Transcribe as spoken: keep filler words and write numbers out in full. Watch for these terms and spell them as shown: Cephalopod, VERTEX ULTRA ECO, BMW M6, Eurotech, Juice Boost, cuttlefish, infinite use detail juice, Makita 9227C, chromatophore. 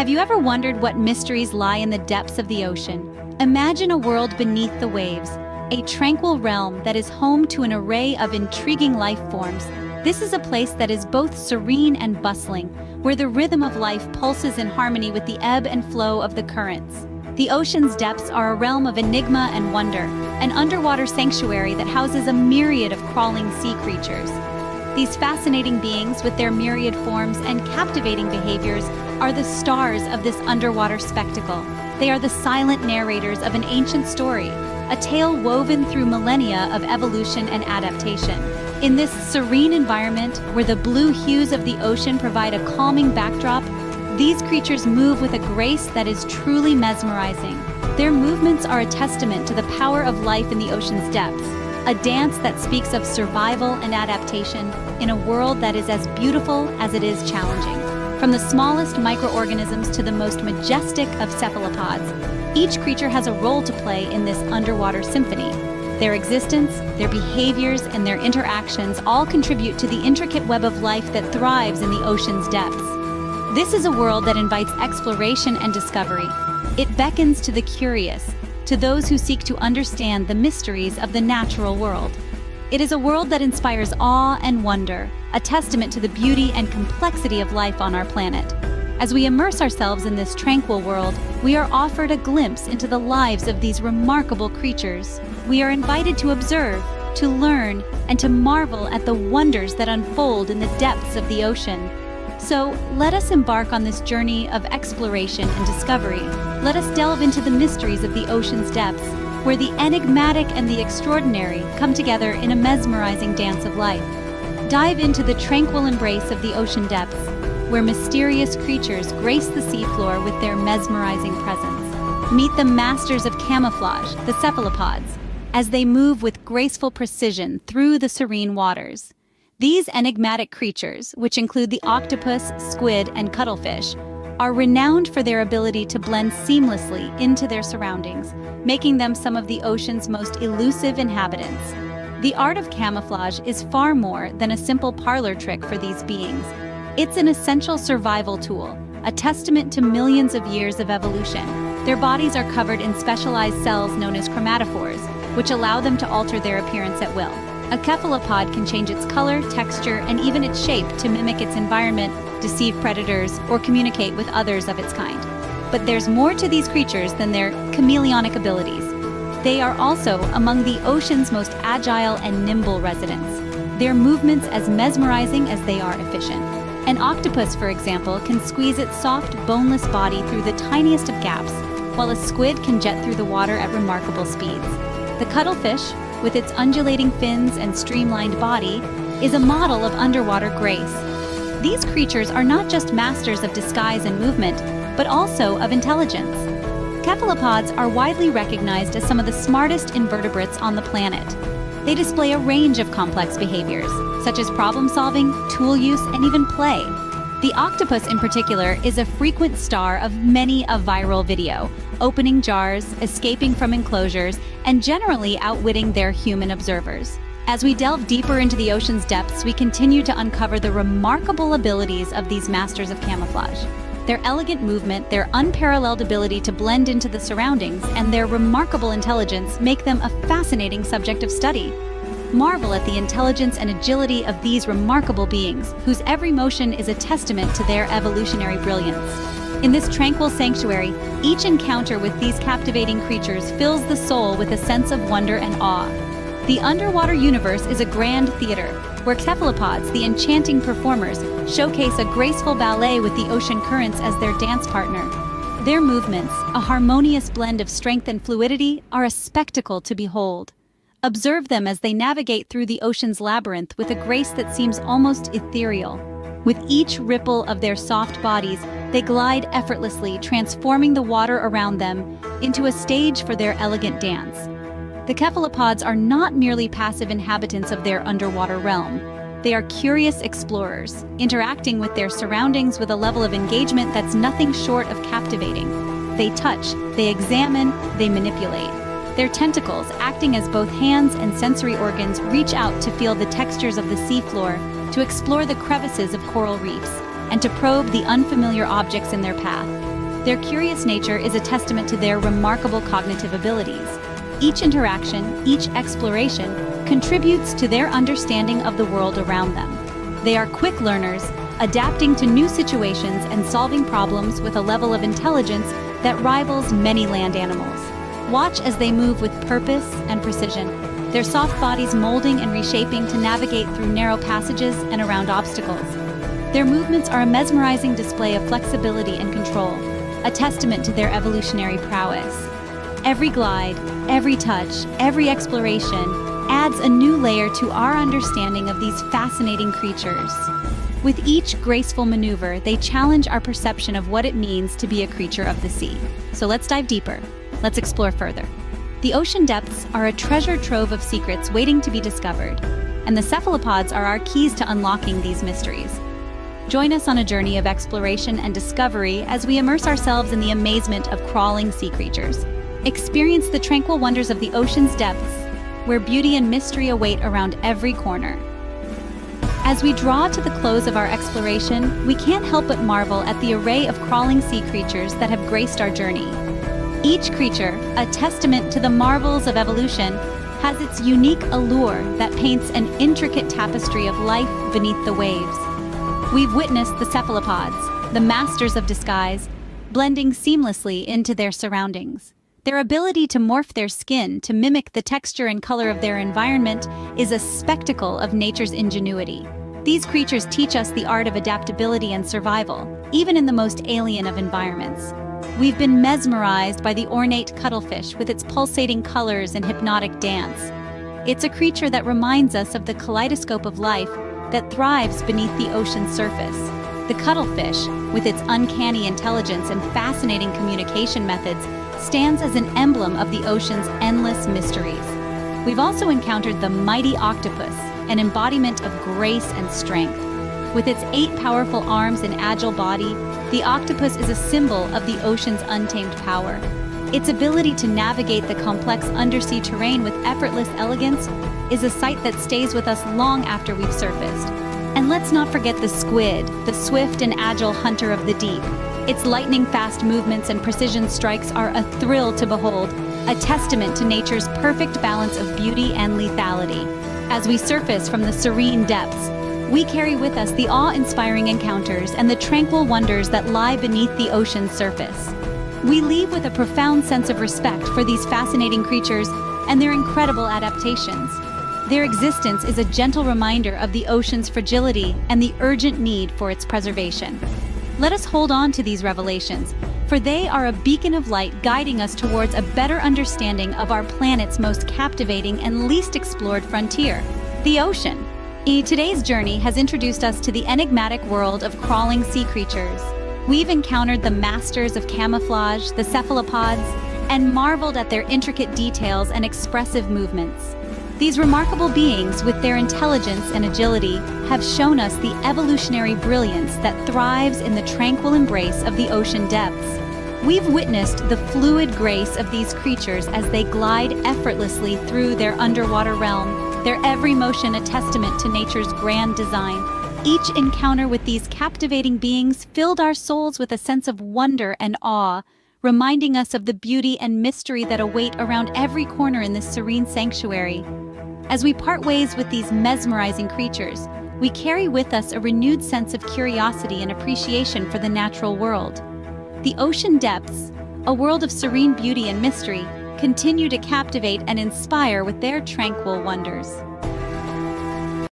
Have you ever wondered what mysteries lie in the depths of the ocean? Imagine a world beneath the waves, a tranquil realm that is home to an array of intriguing life forms. This is a place that is both serene and bustling, where the rhythm of life pulses in harmony with the ebb and flow of the currents. The ocean's depths are a realm of enigma and wonder, an underwater sanctuary that houses a myriad of crawling sea creatures. These fascinating beings, with their myriad forms and captivating behaviors, are the stars of this underwater spectacle. They are the silent narrators of an ancient story, a tale woven through millennia of evolution and adaptation. In this serene environment, where the blue hues of the ocean provide a calming backdrop, these creatures move with a grace that is truly mesmerizing. Their movements are a testament to the power of life in the ocean's depths, a dance that speaks of survival and adaptation in a world that is as beautiful as it is challenging. From the smallest microorganisms to the most majestic of cephalopods, each creature has a role to play in this underwater symphony. Their existence, their behaviors, and their interactions all contribute to the intricate web of life that thrives in the ocean's depths. This is a world that invites exploration and discovery. It beckons to the curious, to those who seek to understand the mysteries of the natural world. It is a world that inspires awe and wonder, a testament to the beauty and complexity of life on our planet. As we immerse ourselves in this tranquil world, we are offered a glimpse into the lives of these remarkable creatures. We are invited to observe, to learn, and to marvel at the wonders that unfold in the depths of the ocean. So, let us embark on this journey of exploration and discovery. Let us delve into the mysteries of the ocean's depths, where the enigmatic and the extraordinary come together in a mesmerizing dance of life. Dive into the tranquil embrace of the ocean depths, where mysterious creatures grace the seafloor with their mesmerizing presence. Meet the masters of camouflage, the cephalopods, as they move with graceful precision through the serene waters. These enigmatic creatures, which include the octopus, squid, and cuttlefish, are renowned for their ability to blend seamlessly into their surroundings, making them some of the ocean's most elusive inhabitants. The art of camouflage is far more than a simple parlor trick for these beings. It's an essential survival tool, a testament to millions of years of evolution. Their bodies are covered in specialized cells known as chromatophores, which allow them to alter their appearance at will. A cephalopod can change its color, texture, and even its shape to mimic its environment, deceive predators, or communicate with others of its kind. But there's more to these creatures than their chameleonic abilities. They are also among the ocean's most agile and nimble residents, their movements as mesmerizing as they are efficient. An octopus, for example, can squeeze its soft, boneless body through the tiniest of gaps, while a squid can jet through the water at remarkable speeds. The cuttlefish, with its undulating fins and streamlined body, is a model of underwater grace. These creatures are not just masters of disguise and movement, but also of intelligence. Cephalopods are widely recognized as some of the smartest invertebrates on the planet. They display a range of complex behaviors, such as problem-solving, tool use, and even play. The octopus in particular is a frequent star of many a viral video, opening jars, escaping from enclosures, and generally outwitting their human observers. As we delve deeper into the ocean's depths, we continue to uncover the remarkable abilities of these masters of camouflage. Their elegant movement, their unparalleled ability to blend into the surroundings, and their remarkable intelligence make them a fascinating subject of study. Marvel at the intelligence and agility of these remarkable beings, whose every motion is a testament to their evolutionary brilliance. In this tranquil sanctuary, each encounter with these captivating creatures fills the soul with a sense of wonder and awe. The underwater universe is a grand theater, where cephalopods, the enchanting performers, showcase a graceful ballet with the ocean currents as their dance partner. Their movements, a harmonious blend of strength and fluidity, are a spectacle to behold. Observe them as they navigate through the ocean's labyrinth with a grace that seems almost ethereal. With each ripple of their soft bodies, they glide effortlessly, transforming the water around them into a stage for their elegant dance. The cephalopods are not merely passive inhabitants of their underwater realm. They are curious explorers, interacting with their surroundings with a level of engagement that's nothing short of captivating. They touch, they examine, they manipulate. Their tentacles, acting as both hands and sensory organs, reach out to feel the textures of the seafloor, to explore the crevices of coral reefs, and to probe the unfamiliar objects in their path. Their curious nature is a testament to their remarkable cognitive abilities. Each interaction, each exploration, contributes to their understanding of the world around them. They are quick learners, adapting to new situations and solving problems with a level of intelligence that rivals many land animals. Watch as they move with purpose and precision, their soft bodies molding and reshaping to navigate through narrow passages and around obstacles. Their movements are a mesmerizing display of flexibility and control, a testament to their evolutionary prowess. Every glide, every touch, every exploration adds a new layer to our understanding of these fascinating creatures. With each graceful maneuver, they challenge our perception of what it means to be a creature of the sea. So let's dive deeper. Let's explore further. The ocean depths are a treasure trove of secrets waiting to be discovered, and the cephalopods are our keys to unlocking these mysteries. Join us on a journey of exploration and discovery as we immerse ourselves in the amazement of crawling sea creatures. Experience the tranquil wonders of the ocean's depths, where beauty and mystery await around every corner. As we draw to the close of our exploration, we can't help but marvel at the array of crawling sea creatures that have graced our journey. Each creature, a testament to the marvels of evolution, has its unique allure that paints an intricate tapestry of life beneath the waves. We've witnessed the cephalopods, the masters of disguise, blending seamlessly into their surroundings. Their ability to morph their skin to mimic the texture and color of their environment is a spectacle of nature's ingenuity. These creatures teach us the art of adaptability and survival, even in the most alien of environments. We've been mesmerized by the ornate cuttlefish with its pulsating colors and hypnotic dance. It's a creature that reminds us of the kaleidoscope of life that thrives beneath the ocean's surface. The cuttlefish, with its uncanny intelligence and fascinating communication methods, stands as an emblem of the ocean's endless mysteries. We've also encountered the mighty octopus, an embodiment of grace and strength. With its eight powerful arms and agile body, the octopus is a symbol of the ocean's untamed power. Its ability to navigate the complex undersea terrain with effortless elegance is a sight that stays with us long after we've surfaced. And let's not forget the squid, the swift and agile hunter of the deep. Its lightning-fast movements and precision strikes are a thrill to behold, a testament to nature's perfect balance of beauty and lethality. As we surface from the serene depths, we carry with us the awe-inspiring encounters and the tranquil wonders that lie beneath the ocean's surface. We leave with a profound sense of respect for these fascinating creatures and their incredible adaptations. Their existence is a gentle reminder of the ocean's fragility and the urgent need for its preservation. Let us hold on to these revelations, for they are a beacon of light guiding us towards a better understanding of our planet's most captivating and least explored frontier, the ocean. Today's journey has introduced us to the enigmatic world of crawling sea creatures. We've encountered the masters of camouflage, the cephalopods, and marveled at their intricate details and expressive movements. These remarkable beings, with their intelligence and agility, have shown us the evolutionary brilliance that thrives in the tranquil embrace of the ocean depths. We've witnessed the fluid grace of these creatures as they glide effortlessly through their underwater realm, their every motion a testament to nature's grand design. Each encounter with these captivating beings filled our souls with a sense of wonder and awe, reminding us of the beauty and mystery that await around every corner in this serene sanctuary. As we part ways with these mesmerizing creatures, we carry with us a renewed sense of curiosity and appreciation for the natural world. The ocean depths, a world of serene beauty and mystery, continue to captivate and inspire with their tranquil wonders.